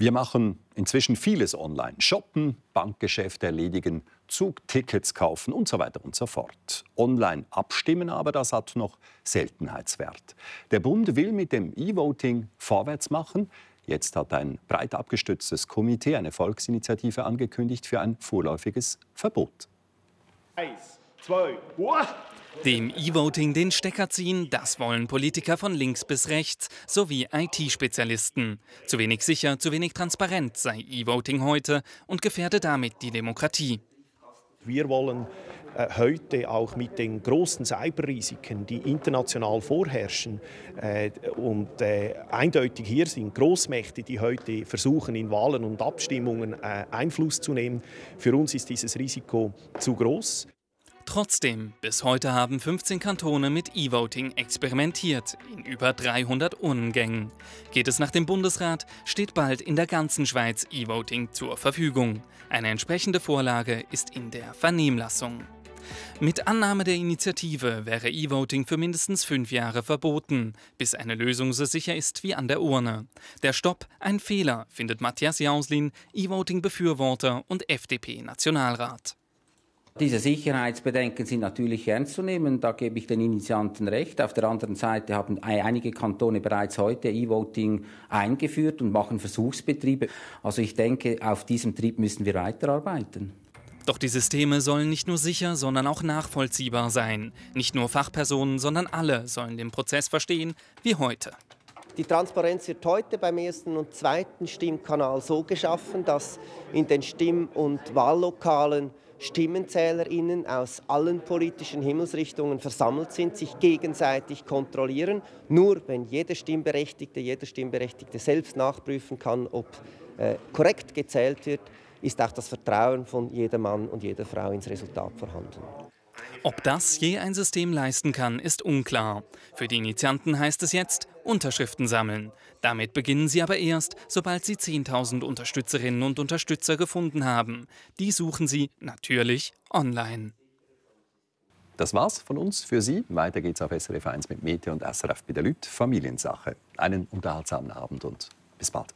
Wir machen inzwischen vieles online. Shoppen, Bankgeschäfte erledigen, Zugtickets kaufen und so weiter und so fort. Online abstimmen aber, das hat noch Seltenheitswert. Der Bund will mit dem E-Voting vorwärts machen. Jetzt hat ein breit abgestütztes Komitee eine Volksinitiative angekündigt für ein vorläufiges Verbot. 1, 2, what? Dem E-Voting den Stecker ziehen, das wollen Politiker von links bis rechts sowie IT-Spezialisten. Zu wenig sicher, zu wenig transparent sei E-Voting heute und gefährde damit die Demokratie. Wir wollen heute auch mit den großen Cyberrisiken, die international vorherrschen, und eindeutig hier sind Großmächte, die heute versuchen, in Wahlen und Abstimmungen Einfluss zu nehmen. Für uns ist dieses Risiko zu groß. Trotzdem, bis heute haben 15 Kantone mit E-Voting experimentiert, in über 300 Urnengängen. Geht es nach dem Bundesrat, steht bald in der ganzen Schweiz E-Voting zur Verfügung. Eine entsprechende Vorlage ist in der Vernehmlassung. Mit Annahme der Initiative wäre E-Voting für mindestens 5 Jahre verboten, bis eine Lösung so sicher ist wie an der Urne. Der Stopp ein Fehler, findet Matthias Jauslin, E-Voting-Befürworter und FDP-Nationalrat. Diese Sicherheitsbedenken sind natürlich ernst zu nehmen, da gebe ich den Initianten recht. Auf der anderen Seite haben einige Kantone bereits heute E-Voting eingeführt und machen Versuchsbetriebe. Also ich denke, auf diesem Trieb müssen wir weiterarbeiten. Doch die Systeme sollen nicht nur sicher, sondern auch nachvollziehbar sein. Nicht nur Fachpersonen, sondern alle sollen den Prozess verstehen, wie heute. Die Transparenz wird heute beim ersten und zweiten Stimmkanal so geschaffen, dass in den Stimm- und Wahllokalen StimmenzählerInnen aus allen politischen Himmelsrichtungen versammelt sind, sich gegenseitig kontrollieren. Nur wenn jeder Stimmberechtigte selbst nachprüfen kann, ob korrekt gezählt wird, ist auch das Vertrauen von jedem Mann und jeder Frau ins Resultat vorhanden. Ob das je ein System leisten kann, ist unklar. Für die Initianten heißt es jetzt, Unterschriften sammeln. Damit beginnen sie aber erst, sobald sie 10.000 Unterstützerinnen und Unterstützer gefunden haben. Die suchen sie natürlich online. Das war's von uns für Sie. Weiter geht's auf SRF 1 mit Mete und SRF bei der Lüt Familiensache. Einen unterhaltsamen Abend und bis bald.